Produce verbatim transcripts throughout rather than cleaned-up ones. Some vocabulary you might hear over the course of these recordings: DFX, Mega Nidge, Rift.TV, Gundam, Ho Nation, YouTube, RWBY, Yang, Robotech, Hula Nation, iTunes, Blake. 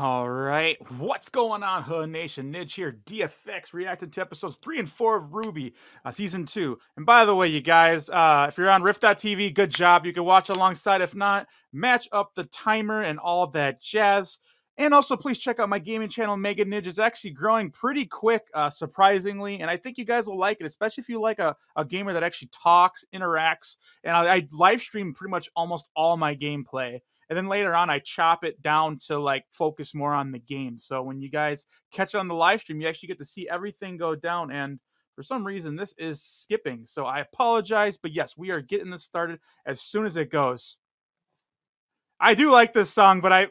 All right, what's going on, Ho Nation? Nidge here, D F X, reacting to episodes three and four of R W B Y, uh, season two. And by the way, you guys, uh, if you're on Rift dot T V, good job. You can watch alongside. If not, match up the timer and all that jazz. And also, please check out my gaming channel, Mega Nidge. It's actually growing pretty quick, uh, surprisingly. And I think you guys will like it, especially if you like a, a gamer that actually talks, interacts. And I, I live stream pretty much almost all my gameplay. And then later on, I chop it down to like focus more on the game. So when you guys catch it on the live stream, you actually get to see everything go down. And for some reason, this is skipping. So I apologize. But yes, we are getting this started as soon as it goes. I do like this song, but I,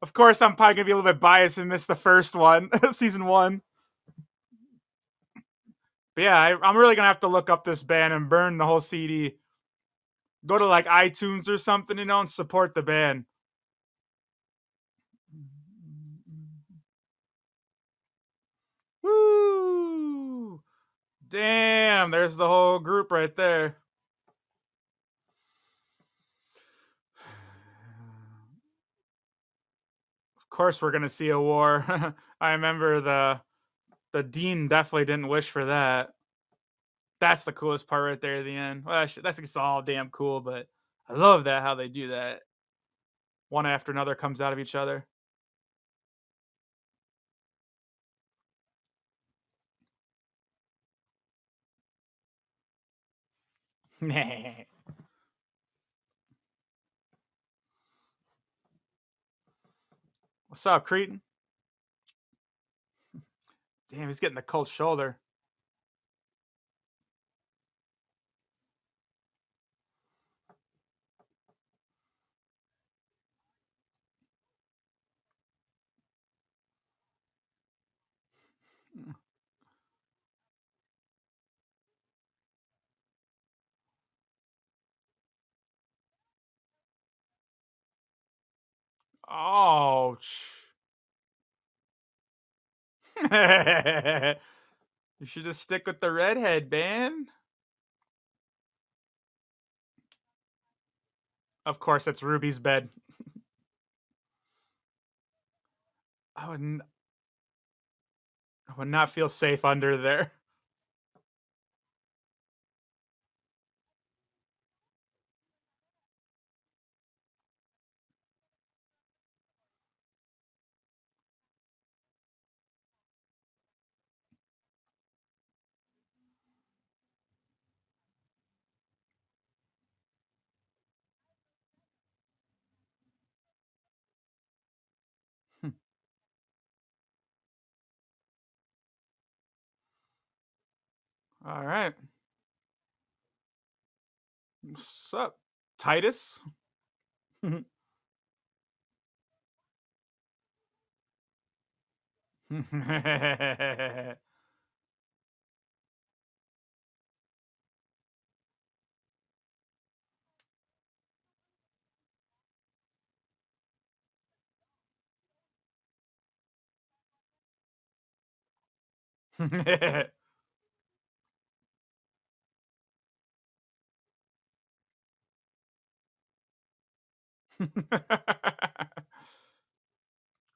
of course, I'm probably going to be a little bit biased and miss the first one, season one. But yeah, I, I'm really going to have to look up this band and burn the whole C D. Go to like iTunes or something, you know, and support the band. Woo! Damn, there's the whole group right there. Of course we're gonna see a war. I remember the the dean definitely didn't wish for that. That's the coolest part right there at the end. Well, that's just all damn cool, but I love that how they do that. One after another comes out of each other. What's up, Cretan? Damn, he's getting the cold shoulder. Ouch. You should just stick with the redhead, man. Of course, that's Ruby's bed. I would n I would not feel safe under there. All right. What's up, Titus?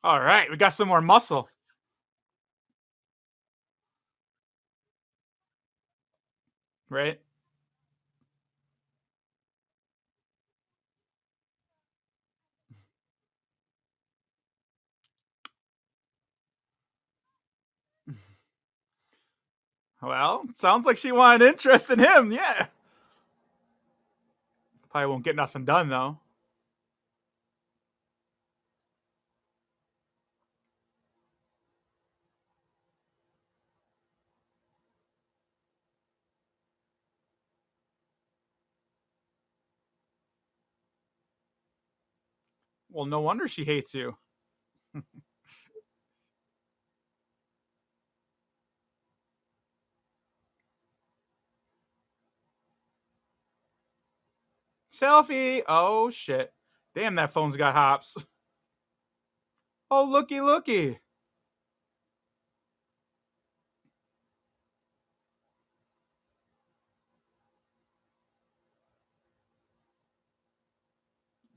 All right, we got some more muscle. Right? Well, sounds like she wanted interest in him, yeah. Probably won't get nothing done, though. Well, no wonder she hates you. Selfie. Oh, shit. Damn, that phone's got hops. Oh, looky, looky.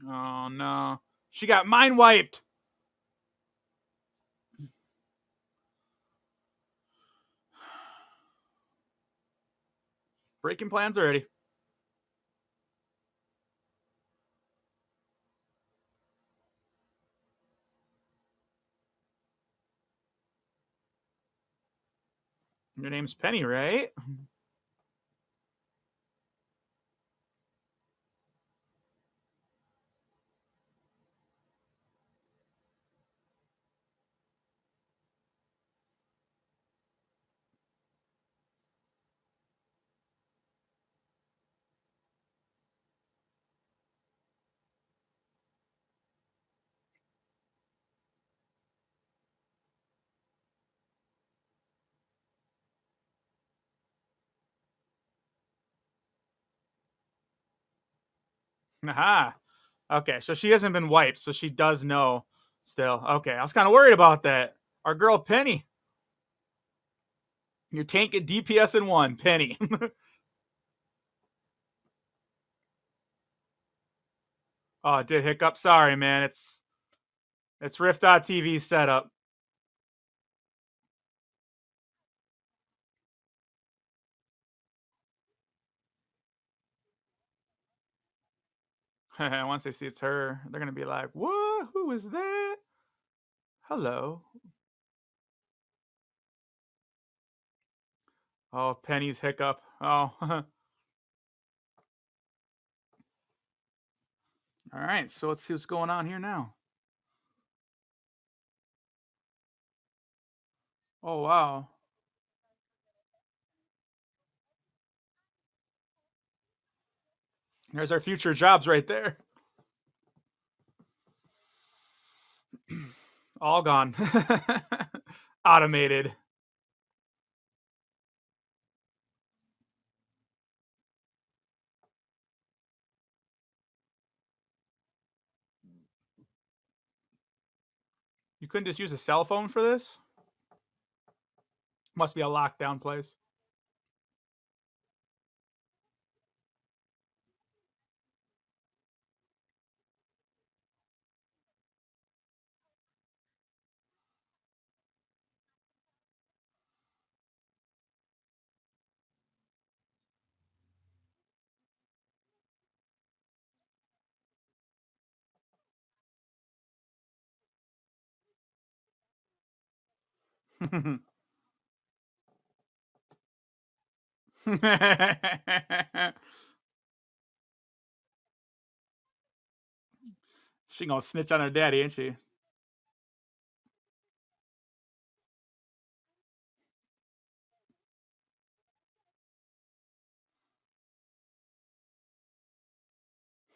Oh, no. She got mind wiped. Breaking plans already. Your name's Penny, right? Aha. Okay, so she hasn't been wiped, so she does know still. Okay, I was kind of worried about that. Our girl Penny. Your tank at D P S in one, Penny. Oh, it did hiccup. Sorry, man. It's it's Rift dot T V setup. Once they see it's her, they're going to be like, what? Who is that? Hello. Oh, Penny's hiccup. Oh. All right. So let's see what's going on here now. Oh, wow. There's our future jobs right there. All gone. Automated. You couldn't just use a cell phone for this? Must be a lockdown place. She gonna snitch on her daddy, ain't she?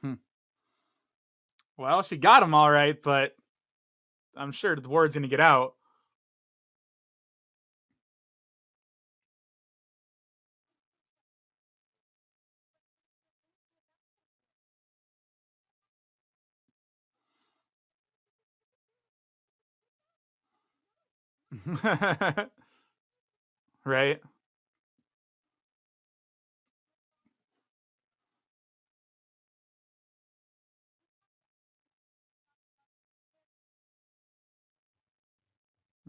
Hmm. Well, she got him all right, but I'm sure the word's gonna get out. Right?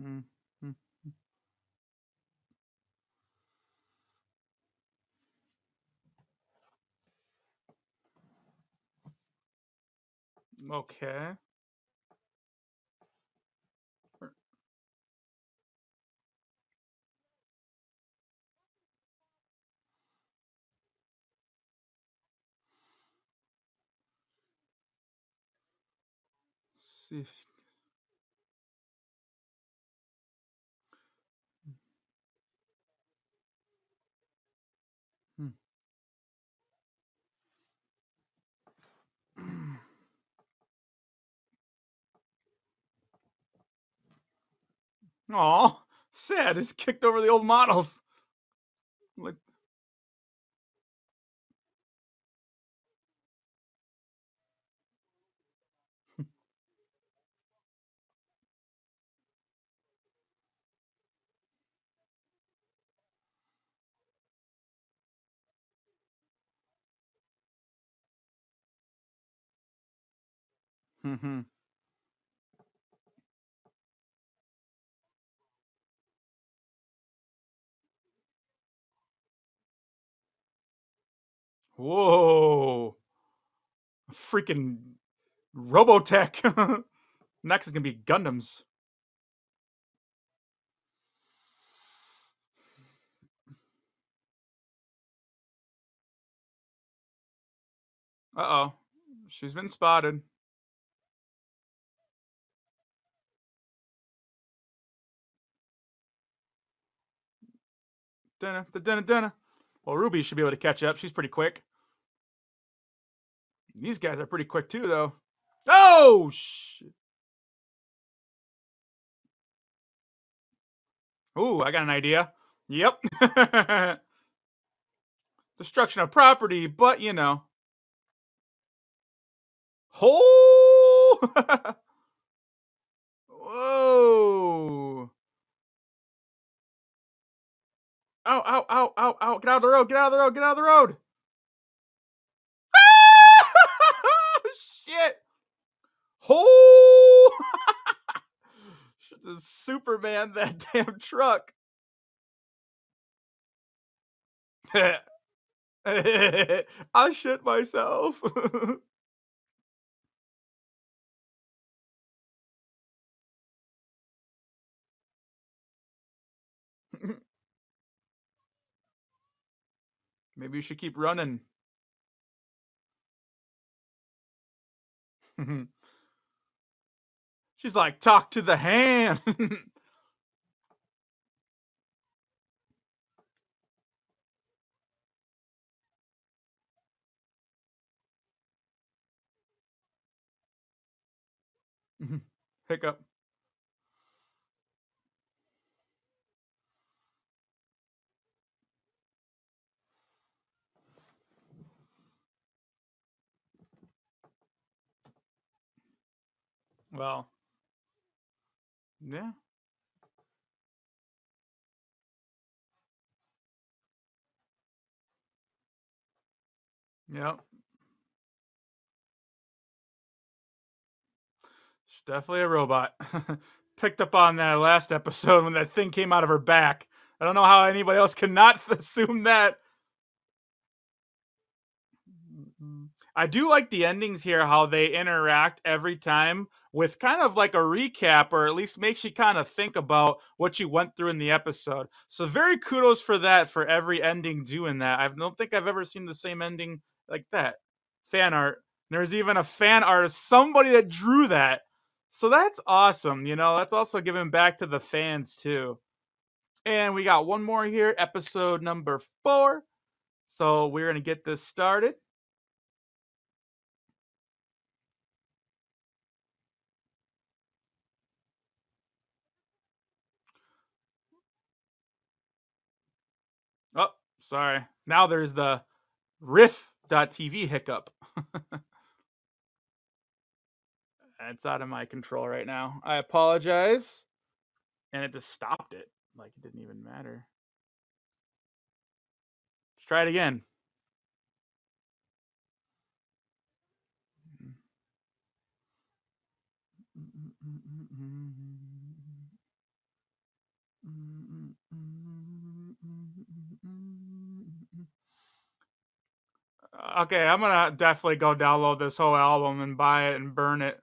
Mm. Okay. Hmm. Oh, sad. It's kicked over the old models. Like. Mm-hmm. Whoa. Freaking Robotech. Next is going to be Gundams. Uh-oh. She's been spotted. Dinner, the dinner, dinner. Well, RWBY should be able to catch up. She's pretty quick. These guys are pretty quick, too, though. Oh, shit. Ooh, I got an idea. Yep. Destruction of property, but, you know. Oh! Whoa! Ow, ow, ow, ow, ow. Get out of the road, get out of the road, get out of the road! Ah! Shit! Oh! Superman, that damn truck. I shit myself. Maybe you should keep running. She's like, talk to the hand. Hiccup. Well, yeah. Yep. She's definitely a robot. Picked up on that last episode when that thing came out of her back. I don't know how anybody else cannot assume that. I do like the endings here, how they interact every time with kind of like a recap, or at least makes you kind of think about what you went through in the episode. So very kudos for that, for every ending doing that. I don't think I've ever seen the same ending like that. Fan art. There's even a fan artist, somebody that drew that. So that's awesome. You know, that's also giving back to the fans too. And we got one more here, episode number four. So we're going to get this started. Oh, sorry. Now there's the Rift dot T V hiccup. It's out of my control right now. I apologize. And it just stopped it. Like it didn't even matter. Let's try it again. Okay, I'm going to definitely go download this whole album and buy it and burn it.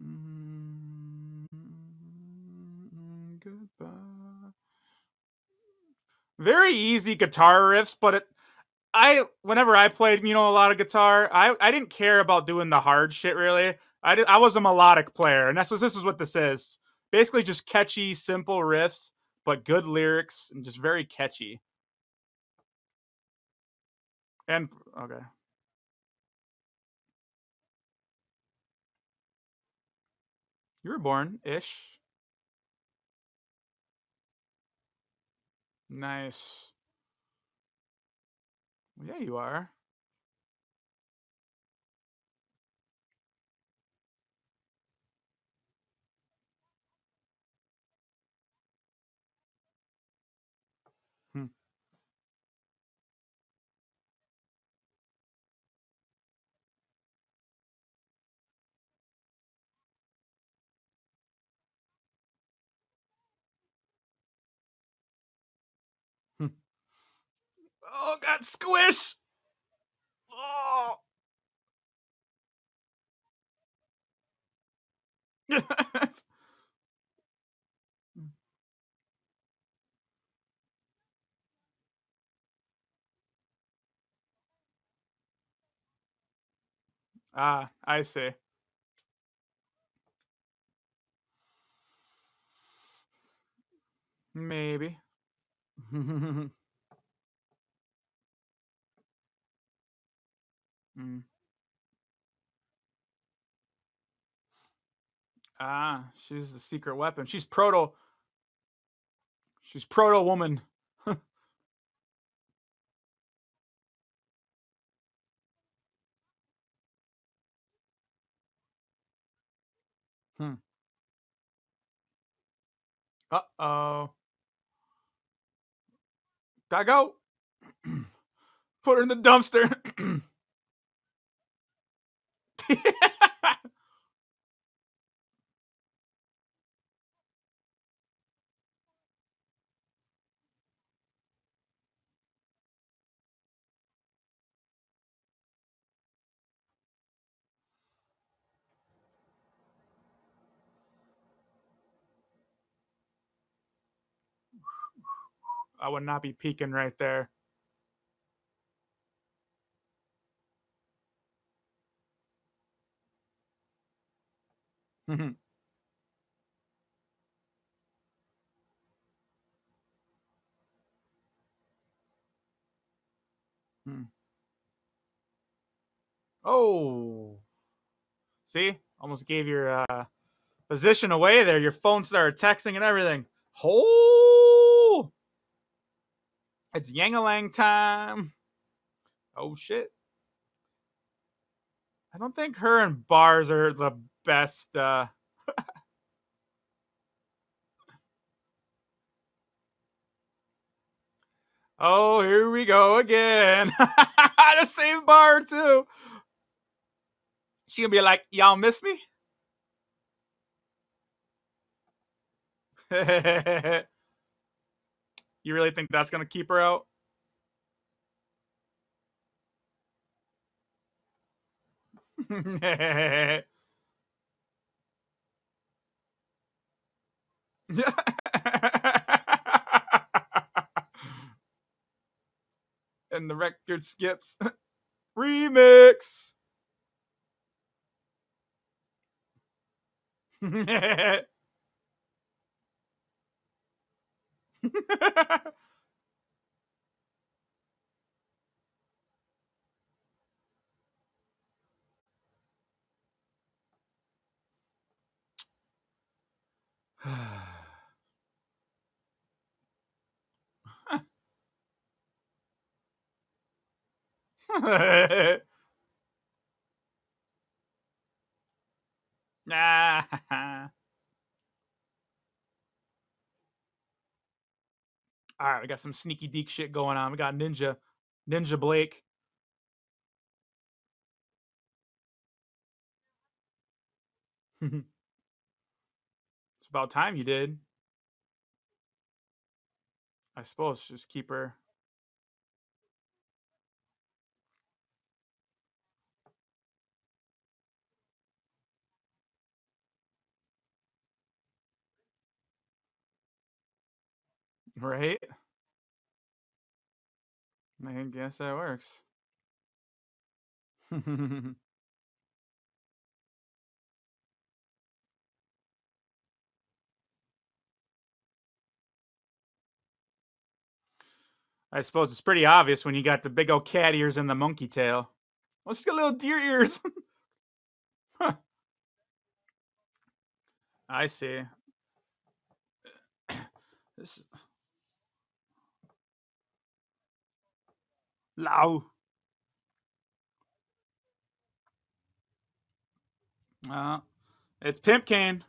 Mm-hmm. Goodbye. Very easy guitar riffs, but it, I whenever I played, you know, a lot of guitar, I, I didn't care about doing the hard shit, really. I, did, I was a melodic player, and that's what, this is what this is. Basically just catchy, simple riffs. But good lyrics and just very catchy. And okay. You were born ish. Nice. Yeah, you are. Oh, got squish. Oh. Ah, I see. Maybe. mm. Ah, she's the secret weapon. She's proto. She's proto woman. hmm. Uh-oh. Gotta go. Put her in the dumpster. I would not be peeking right there. hmm. Oh, see, almost gave your uh, position away there. Your phone started texting and everything. Oh, it's Yang-a-lang time. Oh shit. I don't think her and bars are the best. Uh... oh, here we go again. The same bar too. She gonna be like, y'all miss me? You really think that's gonna keep her out? And the record skips. Remix. Nah. All right, we got some sneaky deek shit going on. We got Ninja, Ninja Blake. It's about time you did. I suppose just keep her. Right? I guess that works. I suppose it's pretty obvious when you got the big old cat ears and the monkey tail. Well, she's got little deer ears. Huh. I see. This is... Low. Uh, it's Pimp Cane.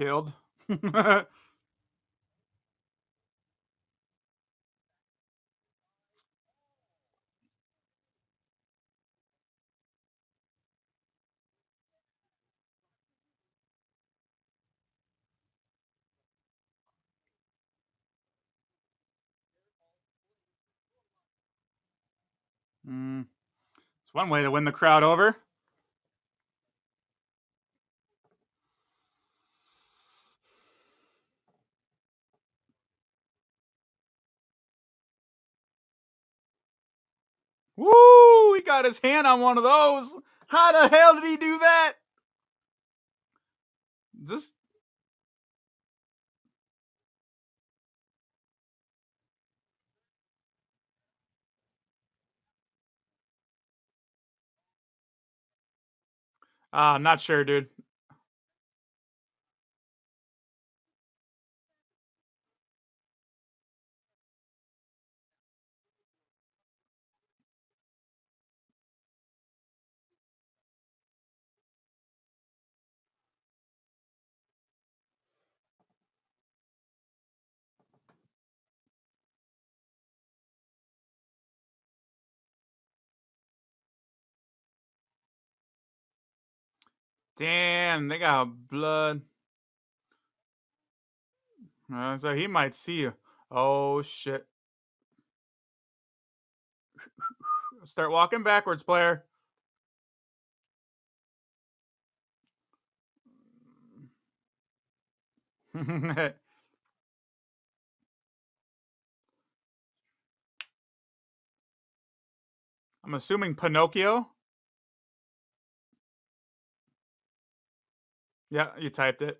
killed. Mm. It's one way to win the crowd over. Woo! He got his hand on one of those. How the hell did he do that? This. Uh, I'm not sure, dude. Damn, they got blood. Uh, so he might see you. Oh, shit. Start walking backwards, player. I'm assuming Pinocchio. Yeah, you typed it.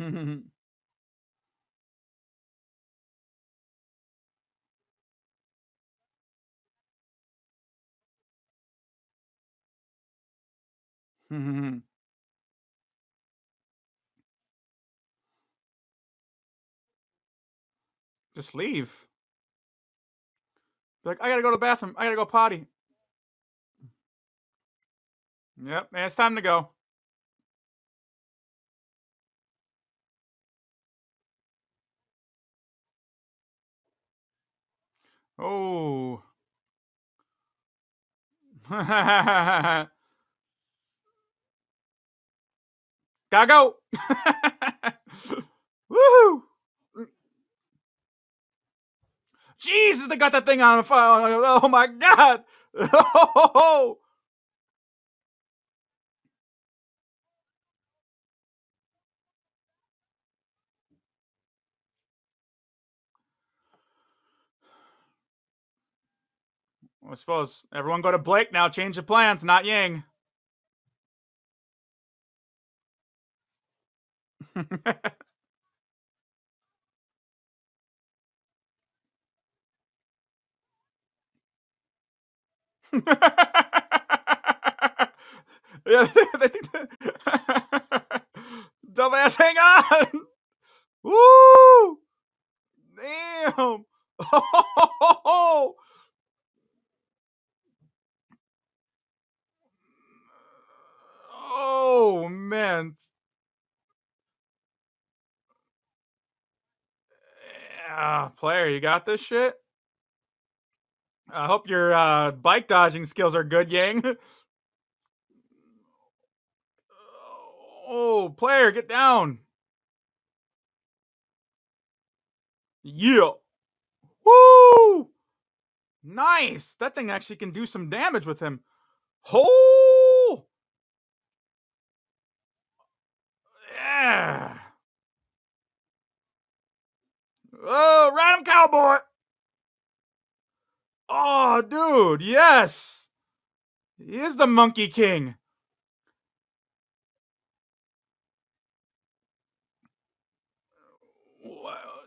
Mm-hmm. Just leave. Like, I gotta go to the bathroom. I gotta go potty. Yep, and it's time to go. Oh. Gotta go. Woohoo! Jesus, they got that thing on fire. Oh my God. Oh. I suppose everyone go to Blake now. Change the plans, not Yang. Yeah, they think that. Dumbass, hang on. Woo! Damn. Oh. Oh man. Uh, player, you got this shit? I hope your uh, bike dodging skills are good, Yang. Oh, player, get down. Yeah. Woo! Nice. That thing actually can do some damage with him. Oh! Yeah. Oh, ride him, cowboy. Oh, dude, yes. He is the Monkey King.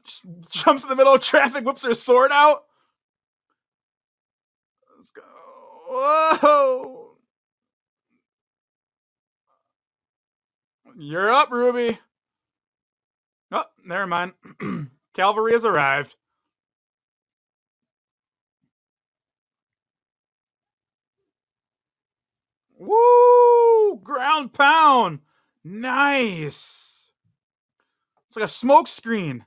Just jumps in the middle of traffic, whips her sword out. Let's go. Whoa! You're up, R W B Y. Oh, never mind. Cavalry has arrived. Woo! Ground pound. Nice. It's like a smoke screen.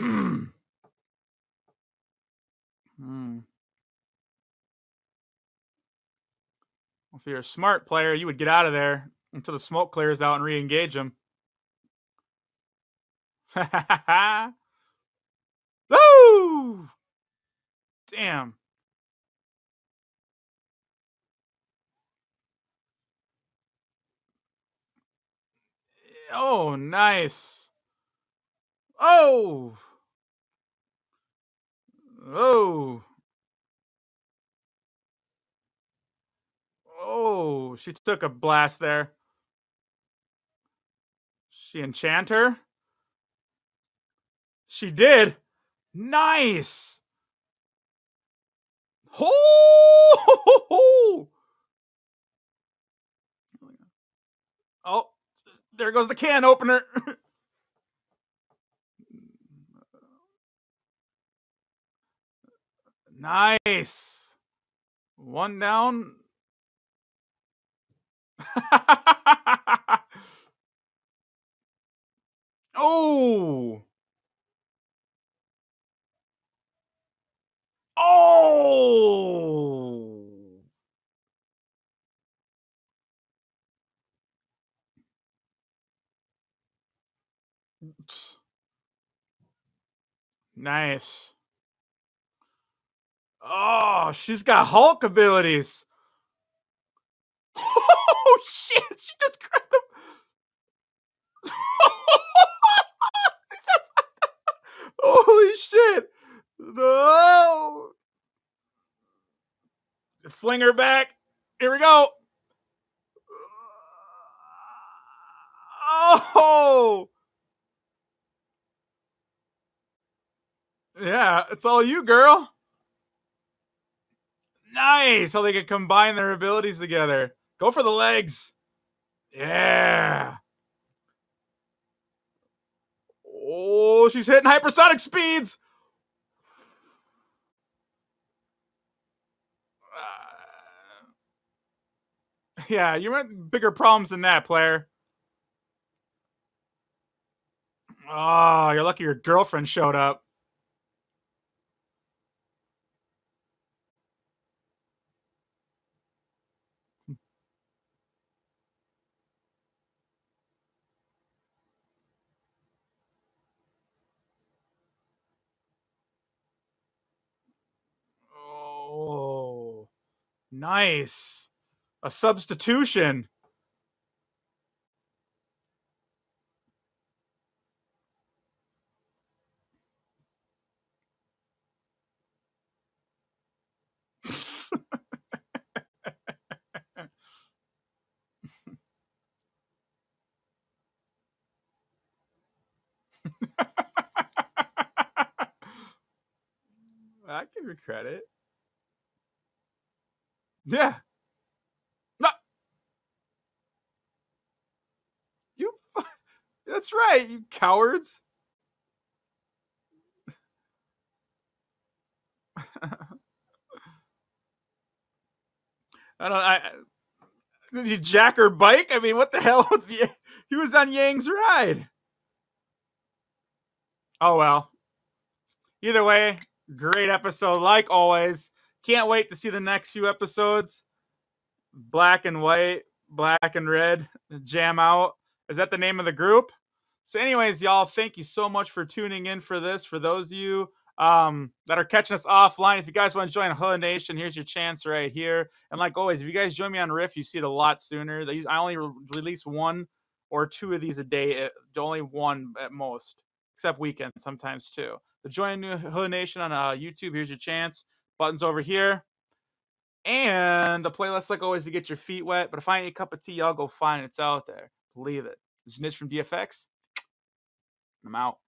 mm. If you're a smart player, you would get out of there until the smoke clears out and re-engage him. Woo! Damn. Oh, nice. Oh. Oh. Oh, she took a blast there. She enchant her? She did. Nice. Oh. Oh. There goes the can opener. Nice. One down. Oh. Oh. Nice. Oh, she's got Hulk abilities. Oh, shit. She just grabbed them. Holy shit. No. Fling her back. Here we go. Oh. Yeah, it's all you, girl. Nice. How they can combine their abilities together. Go for the legs. Yeah. Oh, she's hitting hypersonic speeds. Uh, yeah, you had bigger problems than that, player. Oh, you're lucky your girlfriend showed up. Nice. A substitution. I give you credit. Yeah. No. You. That's right, you cowards. I don't. I. Did you jack her bike? I mean, what the hell? He was on Yang's ride. Oh well. Either way, great episode, like always. Can't wait to see the next few episodes. Black and white, black and red, jam out. Is that the name of the group? So anyways, y'all, thank you so much for tuning in for this. For those of you um, that are catching us offline, if you guys want to join Hula Nation, here's your chance right here. And like always, if you guys join me on Rift, you see it a lot sooner. I only release one or two of these a day, only one at most, except weekends sometimes too. So join Hula Nation on uh, YouTube. Here's your chance. Buttons over here. And the playlist, like always, to get your feet wet. But if I need a cup of tea, y'all go find it. It's out there. Believe it. This is Nidge from D F X. I'm out.